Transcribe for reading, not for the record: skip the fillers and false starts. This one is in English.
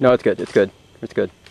No, it's good. It's good. It's good.